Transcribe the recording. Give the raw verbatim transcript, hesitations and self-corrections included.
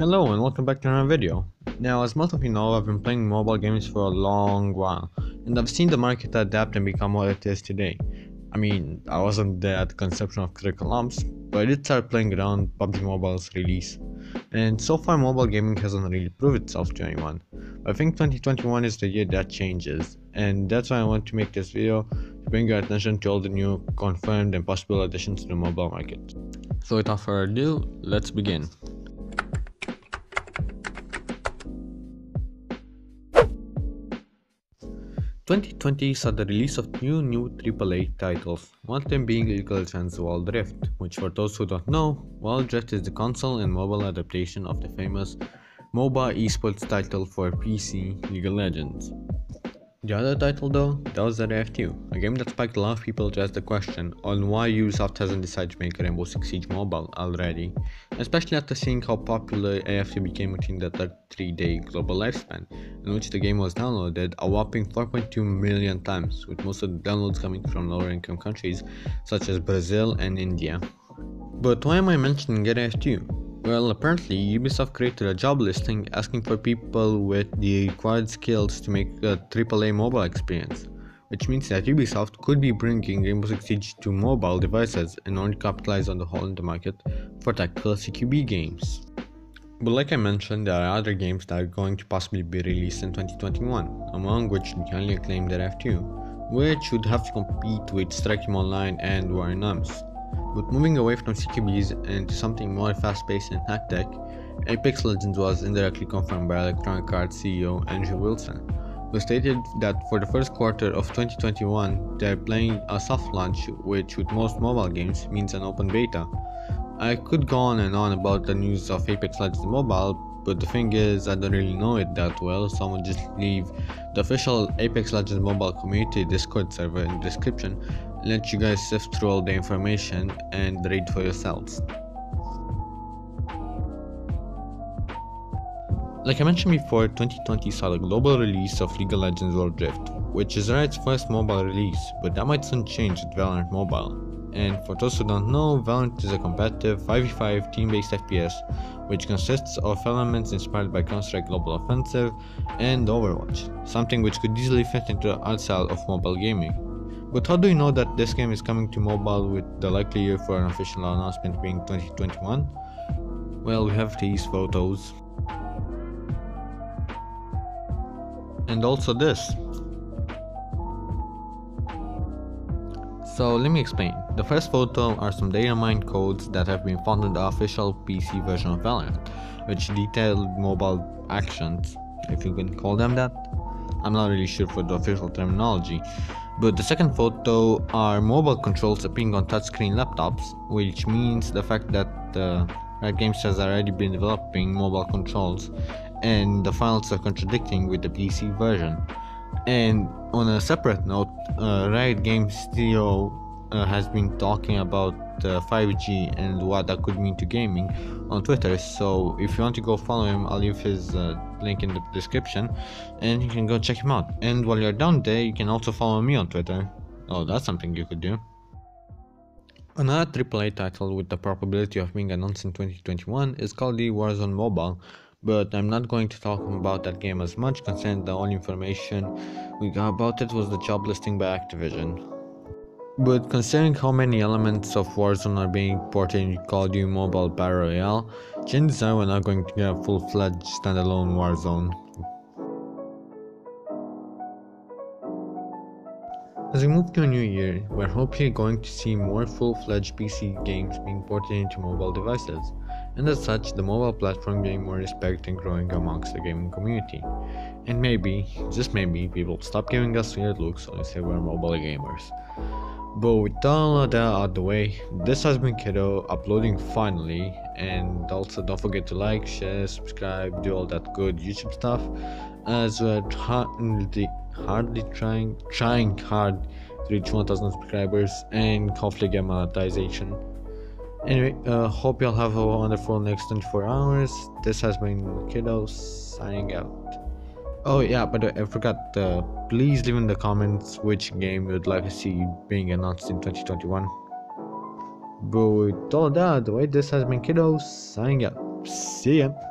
Hello and welcome back to another video. Now, as most of you know, I've been playing mobile games for a long while, and I've seen the market adapt and become what it is today. I mean, I wasn't there at the conception of Critical Ops, but I did start playing around P U B G Mobile's release, and so far mobile gaming hasn't really proved itself to anyone. But I think twenty twenty-one is the year that changes, and that's why I want to make this video to bring your attention to all the new confirmed and possible additions to the mobile market. So without further ado, let's begin. twenty twenty saw the release of two new triple A titles, one of them being League of Legends Wild Rift, which for those who don't know, Wild Rift is the console and mobile adaptation of the famous MOBA esports title for P C League of Legends. The other title though, that was Get A F two, a game that spiked a lot of people to ask the question on why Ubisoft hasn't decided to make Rainbow Six Siege Mobile already, especially after seeing how popular A F two became within the thirty-three day global lifespan, in which the game was downloaded a whopping four point two million times, with most of the downloads coming from lower income countries such as Brazil and India. But why am I mentioning Get A F two? Well, apparently Ubisoft created a job listing asking for people with the required skills to make a triple A mobile experience, which means that Ubisoft could be bringing Rainbow Six Siege to mobile devices in order to capitalize on the hole in the market for tactical C Q B games. But like I mentioned, there are other games that are going to possibly be released in twenty twenty-one, among which the highly acclaimed G T A, which would have to compete with Strike Team Online and War Nums. But moving away from C Q Bs and to something more fast-paced and high-tech, Apex Legends was indirectly confirmed by Electronic Arts C E O Andrew Wilson, who stated that for the first quarter of twenty twenty-one they are planning a soft launch, which with most mobile games means an open beta. I could go on and on about the news of Apex Legends Mobile, but the thing is I don't really know it that well, so I'm gonna just leave the official Apex Legends Mobile community Discord server in the description. Let you guys sift through all the information and read for yourselves. Like I mentioned before, twenty twenty saw the global release of League of Legends Wild Rift, which is Riot's first mobile release, but that might soon change with Valorant Mobile. And for those who don't know, Valorant is a competitive five v five team-based F P S, which consists of elements inspired by Counter-Strike: Global Offensive and Overwatch, something which could easily fit into the art style of mobile gaming. But how do you know that this game is coming to mobile, with the likely year for an official announcement being twenty twenty-one? Well, we have these photos. And also this. So let me explain. The first photo are some data mine codes that have been found in the official P C version of Valorant, which detailed mobile actions, if you can call them that. I'm not really sure for the official terminology. But the second photo are mobile controls appearing on touchscreen laptops, which means the fact that uh, Riot Games has already been developing mobile controls and the files are contradicting with the P C version. And on a separate note, uh, Riot Games C E O uh, has been talking about uh, five G and what that could mean to gaming on Twitter, so if you want to go follow him, I'll leave his uh, link in the description and you can go check him out. And while you're down there, you can also follow me on Twitter. Oh, that's something you could do. Another triple A title with the probability of being announced in twenty twenty-one is called The Warzone Mobile, but I'm not going to talk about that game as much, considering the only information we got about it was the job listing by Activision. But considering how many elements of Warzone are being ported into Call of Duty Mobile Battle Royale, chances are we're not going to get a full-fledged standalone Warzone. As we move to a new year, we're hopefully going to see more full-fledged P C games being ported into mobile devices, and as such the mobile platform getting more respect and growing amongst the gaming community. And maybe, just maybe, people stop giving us weird looks when we say we're mobile gamers. But with all of that out of the way, this has been Kiddo uploading finally, and also don't forget to like, share, subscribe, do all that good YouTube stuff, as we're hardly, hardly trying trying hard to reach one thousand subscribers and hopefully get monetization. Anyway, uh, hope y'all have a wonderful next twenty-four hours. This has been Kiddo signing out. Oh yeah, but I forgot, uh, please leave in the comments which game you'd like to see being announced in twenty twenty-one. But with all that out of the way, this has been Kiddo signing up. See ya!